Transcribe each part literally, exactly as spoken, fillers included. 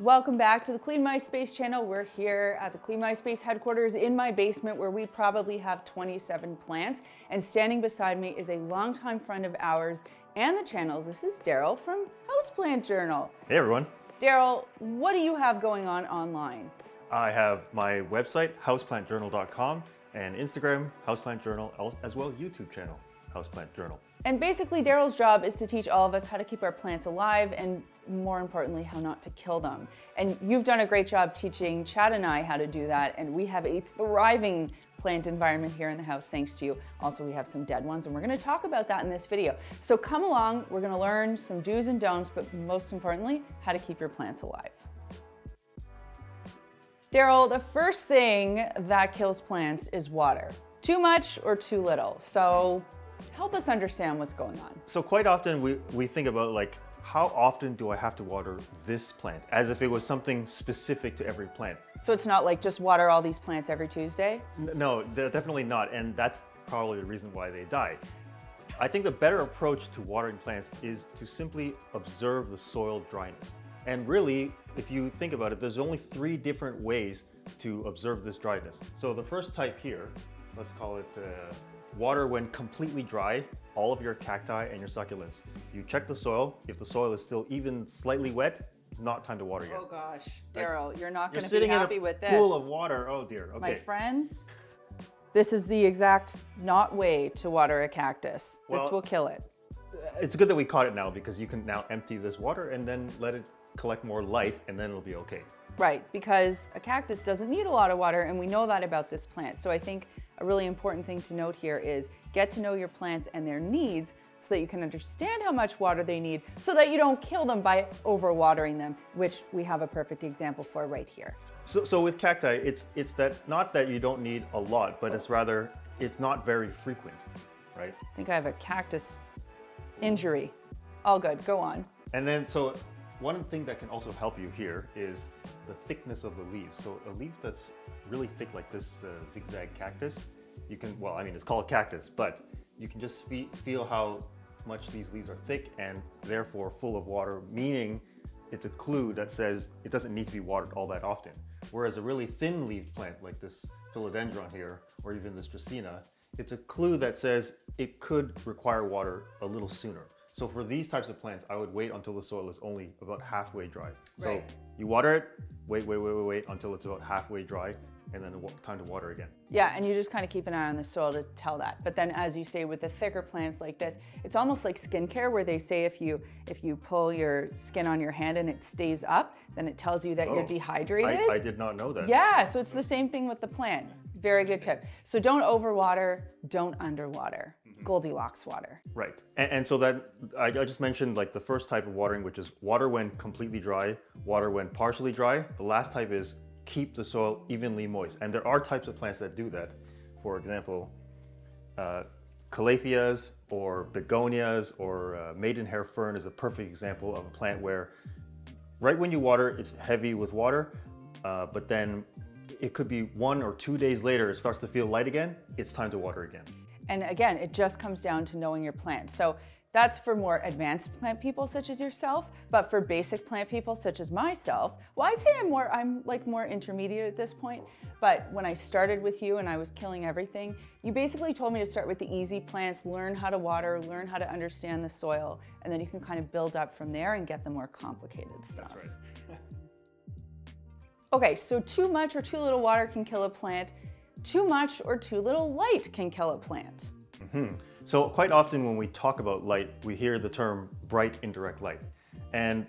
Welcome back to the Clean My Space channel. We're here at the Clean My Space headquarters in my basement where we probably have twenty-seven plants. And standing beside me is a longtime friend of ours and the channel's. This is Darryl from Houseplant Journal. Hey everyone. Darryl, what do you have going on online? I have my website, houseplant journal dot com, and Instagram, HouseplantJournal, as well YouTube channel, HouseplantJournal. And basically Darryl's job is to teach all of us how to keep our plants alive and, more importantly, how not to kill them. And you've done a great job teaching Chad and I how to do that, and we have a thriving plant environment here in the house thanks to you. Also, we have some dead ones, and we're going to talk about that in this video. So come along, we're going to learn some do's and don'ts, but most importantly, how to keep your plants alive. Darryl, the first thing that kills plants is water. Too much or too little. So help us understand what's going on. So quite often we, we think about, like, how often do I have to water this plant? As if it was something specific to every plant. So it's not like just water all these plants every Tuesday? No, definitely not. And that's probably the reason why they die. I think the better approach to watering plants is to simply observe the soil dryness. And really, if you think about it, there's only three different ways to observe this dryness. So the first type here, let's call it uh, water when completely dry, all of your cacti and your succulents. You check the soil. If the soil is still even slightly wet, it's not time to water yet. Oh gosh, Darryl, like, you're not going to be happy with this. You're sitting in a pool of water, oh dear, okay. My friends, this is the exact not way to water a cactus. Well, this will kill it. It's good that we caught it now, because you can now empty this water and then let it collect more light, and then it'll be okay. Right, because a cactus doesn't need a lot of water, and we know that about this plant. So I think a really important thing to note here is get to know your plants and their needs so that you can understand how much water they need so that you don't kill them by overwatering them, which we have a perfect example for right here. So, so with cacti, it's, it's that not that you don't need a lot, but it's rather, it's not very frequent, right? I think I have a cactus injury. All good, go on. And then, so, one thing that can also help you here is the thickness of the leaves. So a leaf that's really thick like this uh, zigzag cactus, you can, well, I mean, it's called cactus, but you can just fe feel how much these leaves are thick and therefore full of water, meaning it's a clue that says it doesn't need to be watered all that often. Whereas a really thin-leaved plant like this philodendron here, or even this dracaena, it's a clue that says it could require water a little sooner. So for these types of plants, I would wait until the soil is only about halfway dry. Right. So you water it, wait, wait, wait, wait, wait until it's about halfway dry, and then time to water again. Yeah, and you just kind of keep an eye on the soil to tell that. But then, as you say, with the thicker plants like this, it's almost like skincare, where they say if you if you pull your skin on your hand and it stays up, then it tells you that oh, you're dehydrated. I, I did not know that. Yeah, so it's the same thing with the plant. Very good tip. So don't overwater, don't underwater. Mm-hmm. Goldilocks water. Right, and, and so that, I, I just mentioned like the first type of watering, which is water when completely dry, water when partially dry. The last type is keep the soil evenly moist. And there are types of plants that do that. For example, uh, calatheas or begonias or uh, maidenhair fern is a perfect example of a plant where right when you water, it's heavy with water, uh, but then it could be one or two days later, it starts to feel light again, it's time to water again. And again, it just comes down to knowing your plant. So that's for more advanced plant people such as yourself, but for basic plant people such as myself, well, I'd say I'm more, I'm like more intermediate at this point, but when I started with you and I was killing everything, you basically told me to start with the easy plants, learn how to water, learn how to understand the soil, and then you can kind of build up from there and get the more complicated stuff. That's right. Okay, so too much or too little water can kill a plant. Too much or too little light can kill a plant. Mm-hmm. So quite often when we talk about light, we hear the term bright indirect light. And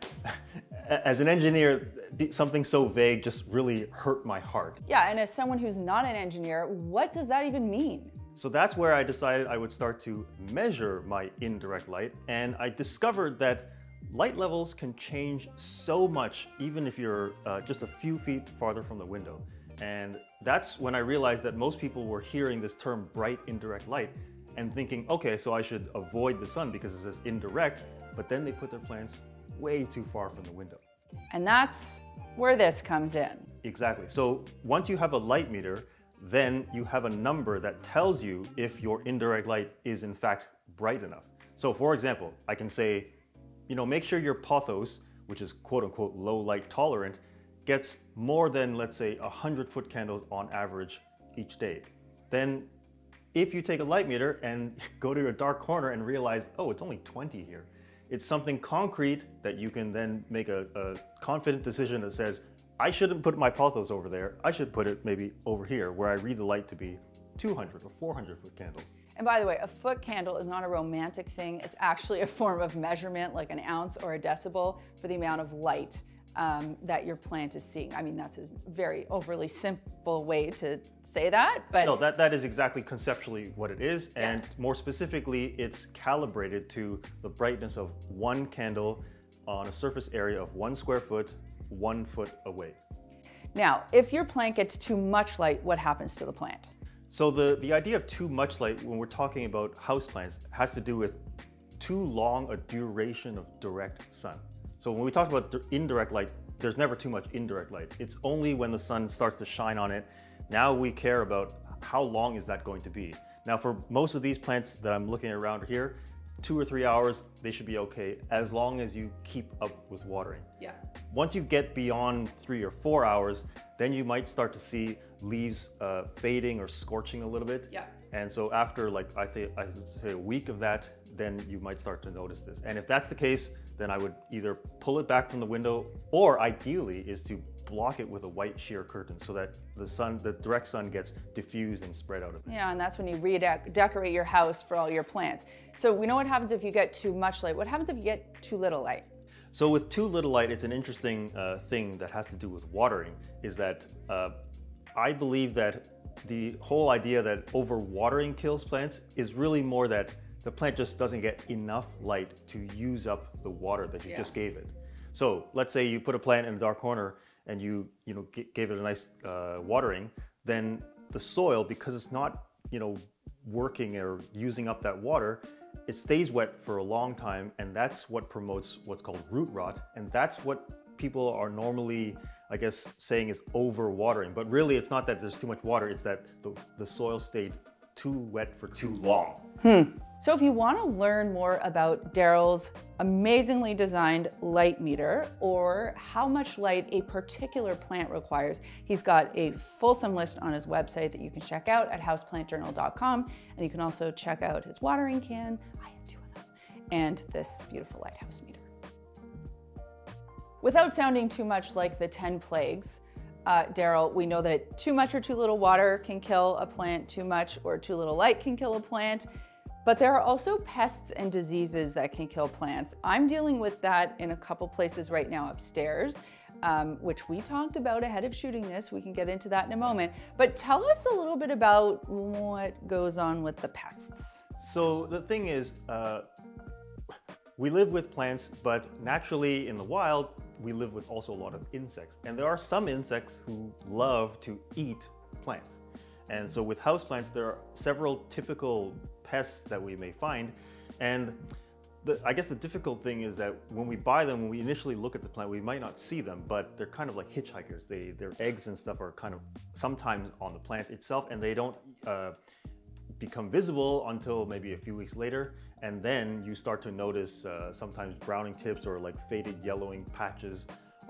as an engineer, something so vague just really hurt my heart. Yeah, and as someone who's not an engineer, what does that even mean? So that's where I decided I would start to measure my indirect light, and I discovered that light levels can change so much, even if you're uh, just a few feet farther from the window. And that's when I realized that most people were hearing this term bright indirect light and thinking, okay, so I should avoid the sun because it's this indirect, but then they put their plants way too far from the window. And that's where this comes in. Exactly. So once you have a light meter, then you have a number that tells you if your indirect light is in fact bright enough. So for example, I can say, you know, make sure your pothos which is quote unquote low light tolerant, gets more than, let's say, one hundred foot candles on average each day. Then if you take a light meter and go to your dark corner and realize, oh, it's only twenty here, it's something concrete that you can then make a, a confident decision that says, I shouldn't put my pothos over there. I should put it maybe over here where I read the light to be two hundred or four hundred foot candles. And by the way, a foot candle is not a romantic thing. It's actually a form of measurement, like an ounce or a decibel for the amount of light um, that your plant is seeing. I mean, that's a very overly simple way to say that, but. No, that, that is exactly conceptually what it is. And yeah. More specifically, it's calibrated to the brightness of one candle on a surface area of one square foot, one foot away. Now, if your plant gets too much light, what happens to the plant? So the, the idea of too much light when we're talking about houseplants has to do with too long a duration of direct sun. So when we talk about indirect light, there's never too much indirect light. It's only when the sun starts to shine on it. Now we care about how long is that going to be. Now for most of these plants that I'm looking at around here, two or three hours, they should be okay, as long as you keep up with watering. Yeah. Once you get beyond three or four hours, then you might start to see leaves uh, fading or scorching a little bit. Yeah. And so after, like, I think I would say a week of that, then you might start to notice this. And if that's the case, then I would either pull it back from the window, or ideally is to block it with a white sheer curtain so that the sun, the direct sun, gets diffused and spread out of it. Yeah, and that's when you redecorate your house for all your plants. So we know what happens if you get too much light. What happens if you get too little light? So with too little light, it's an interesting uh, thing that has to do with watering, is that uh, I believe that the whole idea that overwatering kills plants is really more that the plant just doesn't get enough light to use up the water that you yeah. just gave it. So let's say you put a plant in a dark corner and you, you know, gave it a nice uh, watering, then the soil, because it's not, you know, working or using up that water, it stays wet for a long time, and that's what promotes what's called root rot, and that's what people are normally, I guess, saying is overwatering. But really, it's not that there's too much water, it's that the, the soil stayed too wet for too long. Hmm. So if you want to learn more about Darryl's amazingly designed light meter, or how much light a particular plant requires, he's got a fulsome list on his website that you can check out at houseplant journal dot com. And you can also check out his watering can, I have two of them, and this beautiful lighthouse meter. Without sounding too much like the ten plagues, Uh, Darryl, we know that too much or too little water can kill a plant, too much or too little light can kill a plant, but there are also pests and diseases that can kill plants. I'm dealing with that in a couple places right now upstairs, um, which we talked about ahead of shooting this. We can get into that in a moment, but tell us a little bit about what goes on with the pests. So the thing is, uh, we live with plants, but naturally in the wild, we live with also a lot of insects. And there are some insects who love to eat plants. And so with houseplants, there are several typical pests that we may find. And the, I guess the difficult thing is that when we buy them, when we initially look at the plant, we might not see them, but they're kind of like hitchhikers. They, their eggs and stuff are kind of sometimes on the plant itself, and they don't uh, become visible until maybe a few weeks later. And then you start to notice uh, sometimes browning tips or like faded yellowing patches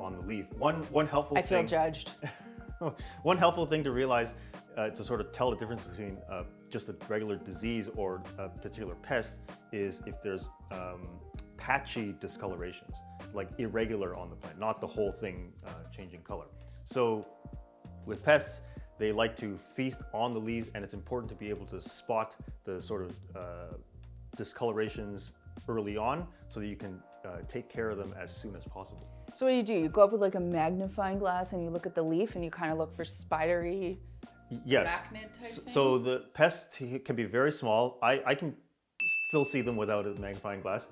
on the leaf. One one helpful I thing- I feel judged. One helpful thing to realize uh, to sort of tell the difference between uh, just a regular disease or a particular pest is if there's um, patchy discolorations, like irregular on the plant, not the whole thing uh, changing color. So with pests, they like to feast on the leaves, and it's important to be able to spot the sort of uh, discolorations early on so that you can uh, take care of them as soon as possible. So what do you do? You go up with like a magnifying glass and you look at the leaf and you kind of look for spidery, yes. arachnid type things? So the pests can be very small. I, I can still see them without a magnifying glass.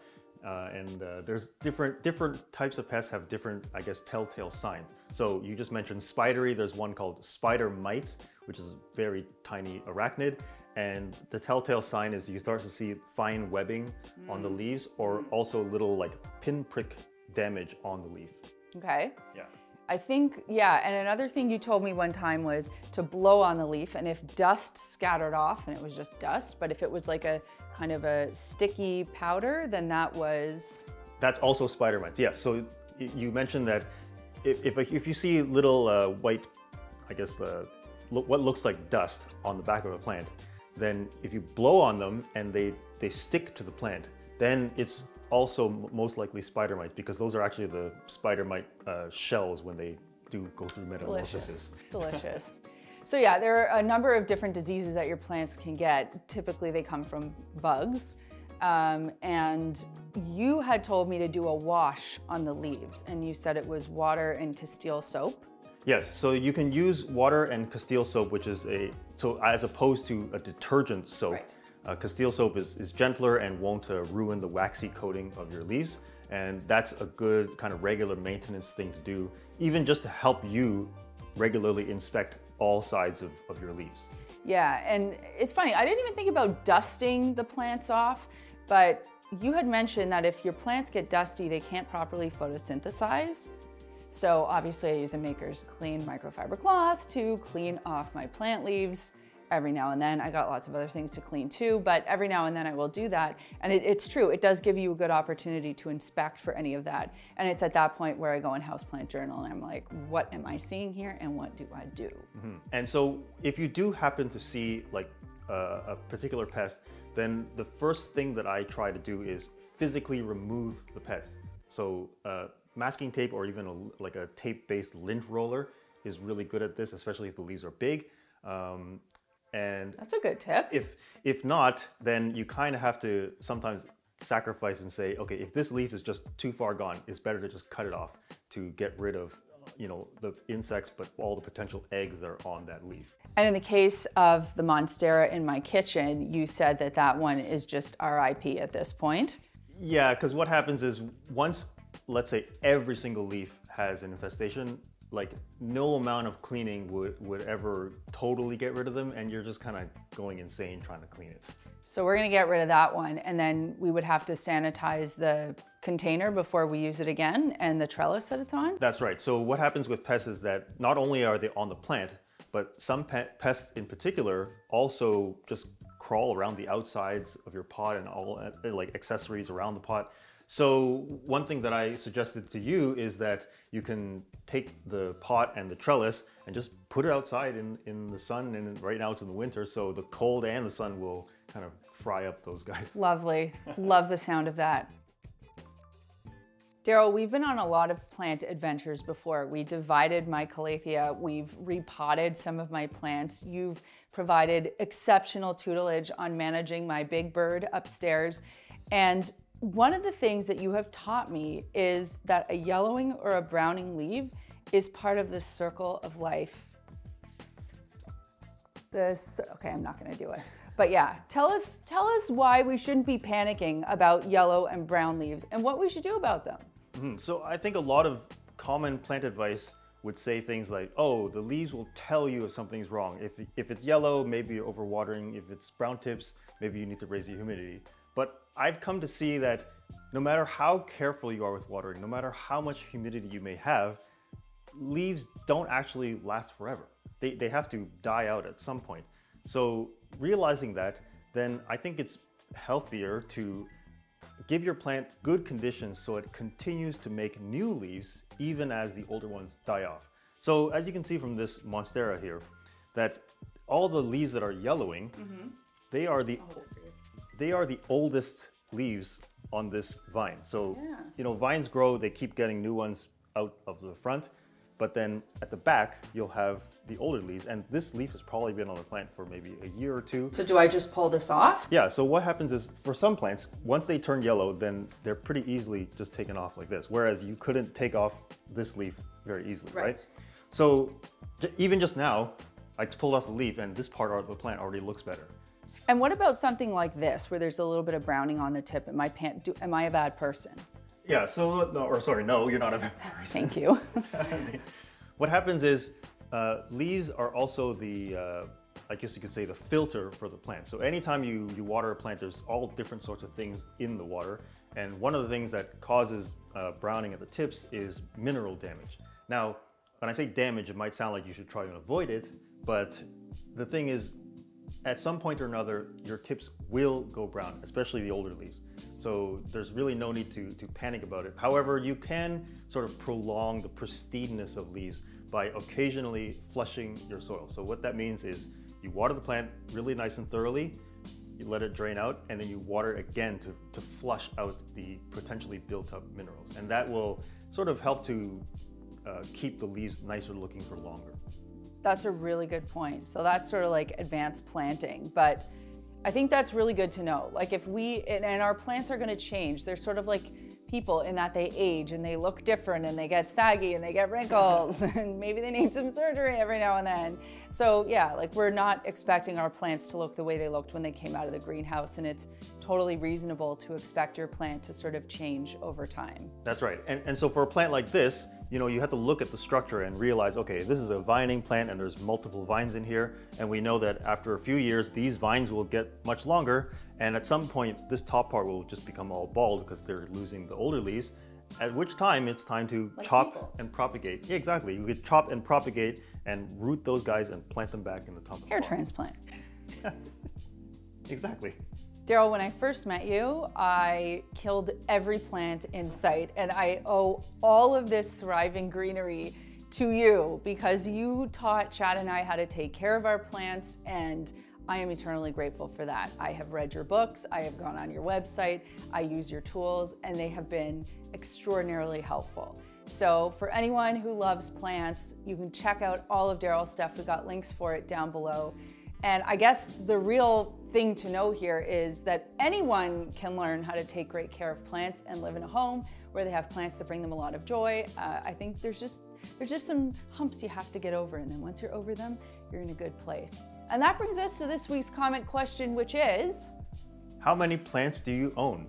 Uh, and uh, there's different different types of pests have different, I guess, telltale signs. So you just mentioned spidery. There's one called spider mites, which is a very tiny arachnid. And the telltale sign is you start to see fine webbing mm. on the leaves, or also little like pinprick damage on the leaf. Okay. Yeah. I think, yeah, and another thing you told me one time was to blow on the leaf, and if dust scattered off, and it was just dust, but if it was like a kind of a sticky powder, then that was... That's also spider mites, yes. Yeah. So you mentioned that if, if, if you see little uh, white, I guess, uh, lo what looks like dust on the back of a plant, then if you blow on them and they, they stick to the plant, then it's also most likely spider mites, because those are actually the spider mite uh, shells when they do go through metamorphosis. Delicious. Delicious. So yeah, there are a number of different diseases that your plants can get. Typically they come from bugs. Um, and you had told me to do a wash on the leaves, and you said it was water and castile soap. Yes, so you can use water and castile soap, which is a, so as opposed to a detergent soap, right. uh, castile soap is, is gentler and won't uh, ruin the waxy coating of your leaves. And that's a good kind of regular maintenance thing to do, even just to help you regularly inspect all sides of, of your leaves. Yeah, and it's funny, I didn't even think about dusting the plants off, but you had mentioned that if your plants get dusty, they can't properly photosynthesize. So obviously I use a Maker's Clean microfiber cloth to clean off my plant leaves every now and then. I got lots of other things to clean too, but every now and then I will do that. And it, it's true, it does give you a good opportunity to inspect for any of that. And it's at that point where I go in Houseplant Journal and I'm like, what am I seeing here and what do I do? Mm-hmm. And so if you do happen to see like uh, a particular pest, then the first thing that I try to do is physically remove the pest. So uh, masking tape or even a, like a tape-based lint roller is really good at this, especially if the leaves are big. Um, And that's a good tip. If if not, then you kind of have to sometimes sacrifice and say, okay, if this leaf is just too far gone, it's better to just cut it off to get rid of, you know, the insects, but all the potential eggs that are on that leaf. And in the case of the Monstera in my kitchen, you said that that one is just R I P at this point. Yeah, because what happens is once, let's say, every single leaf has an infestation, like no amount of cleaning would, would ever totally get rid of them, and you're just kind of going insane trying to clean it. So we're gonna get rid of that one, and then we would have to sanitize the container before we use it again and the trellis that it's on? That's right. So what happens with pests is that not only are they on the plant, but some pe- pests in particular also just crawl around the outsides of your pot and all like accessories around the pot. So one thing that I suggested to you is that you can take the pot and the trellis and just put it outside in, in the sun, and right now it's in the winter, so the cold and the sun will kind of fry up those guys. Lovely, love the sound of that. Darryl, we've been on a lot of plant adventures before. We divided my calathea, we've repotted some of my plants, you've provided exceptional tutelage on managing my big bird upstairs, and one of the things that you have taught me is that a yellowing or a browning leaf is part of the circle of life. This, okay, I'm not gonna do it. But yeah, tell us, tell us why we shouldn't be panicking about yellow and brown leaves and what we should do about them. Mm-hmm. So I think a lot of common plant advice would say things like, oh, the leaves will tell you if something's wrong. If, if it's yellow, maybe you're overwatering. If it's brown tips, maybe you need to raise the humidity. But I've come to see that no matter how careful you are with watering, no matter how much humidity you may have, leaves don't actually last forever. They, they have to die out at some point. So realizing that, then I think it's healthier to give your plant good conditions so it continues to make new leaves even as the older ones die off. So as you can see from this Monstera here, that all the leaves that are yellowing, mm-hmm. they are the... Oh. They are the oldest leaves on this vine. So, yeah. you know, vines grow, they keep getting new ones out of the front, but then at the back, you'll have the older leaves. And this leaf has probably been on the plant for maybe a year or two. So do I just pull this off? Yeah, so what happens is for some plants, once they turn yellow, then they're pretty easily just taken off like this. Whereas you couldn't take off this leaf very easily, right? right? So even just now, I pulled off the leaf and this part of the plant already looks better. And what about something like this, where there's a little bit of browning on the tip? Am I, pan do, am I a bad person? Yeah, so, no, or sorry, no, you're not a bad person. Thank you. What happens is uh, leaves are also the, uh, I guess you could say, the filter for the plant. So anytime you, you water a plant, there's all different sorts of things in the water. And one of the things that causes uh, browning at the tips is mineral damage. Now, when I say damage, it might sound like you should try and avoid it, but the thing is, at some point or another, your tips will go brown, especially the older leaves. So there's really no need to, to panic about it. However, you can sort of prolong the pristineness of leaves by occasionally flushing your soil. So what that means is you water the plant really nice and thoroughly, you let it drain out, and then you water again to, to flush out the potentially built up minerals. And that will sort of help to uh, keep the leaves nicer looking for longer. That's a really good point. So that's sort of like advanced planting, but I think that's really good to know. Like if we, and, and our plants are gonna change, they're sort of like people in that they age and they look different and they get saggy and they get wrinkles and maybe they need some surgery every now and then. So yeah, like we're not expecting our plants to look the way they looked when they came out of the greenhouse, and it's totally reasonable to expect your plant to sort of change over time. That's right, and, and so for a plant like this, you know, you have to look at the structure and realize, okay, this is a vining plant and there's multiple vines in here. And we know that after a few years, these vines will get much longer. And at some point, this top part will just become all bald because they're losing the older leaves, at which time it's time to like chop people. and propagate. Yeah, exactly. You could chop and propagate and root those guys and plant them back in the top. Hair of the transplant. Exactly. Darryl, when I first met you, I killed every plant in sight, and I owe all of this thriving greenery to you because you taught Chad and I how to take care of our plants, and I am eternally grateful for that. I have read your books, I have gone on your website, I use your tools, and they have been extraordinarily helpful. So for anyone who loves plants, you can check out all of Darryl's stuff. We've got links for it down below. And I guess the real thing to know here is that anyone can learn how to take great care of plants and live in a home where they have plants that bring them a lot of joy. Uh, I think there's just, there's just some humps you have to get over, and then once you're over them, you're in a good place. And that brings us to this week's comment question, which is: how many plants do you own?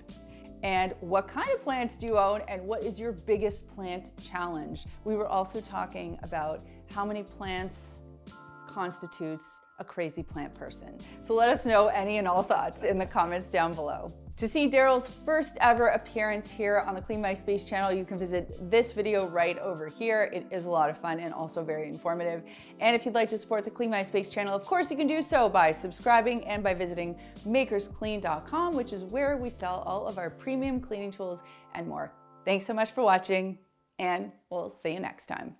And what kind of plants do you own, and what is your biggest plant challenge? We were also talking about how many plants constitutes a crazy plant person. So let us know any and all thoughts in the comments down below. To see Darryl's first ever appearance here on the Clean My Space channel, you can visit this video right over here. It is a lot of fun and also very informative. And if you'd like to support the Clean My Space channel, of course you can do so by subscribing and by visiting Maker's Clean dot com, which is where we sell all of our premium cleaning tools and more. Thanks so much for watching, and we'll see you next time.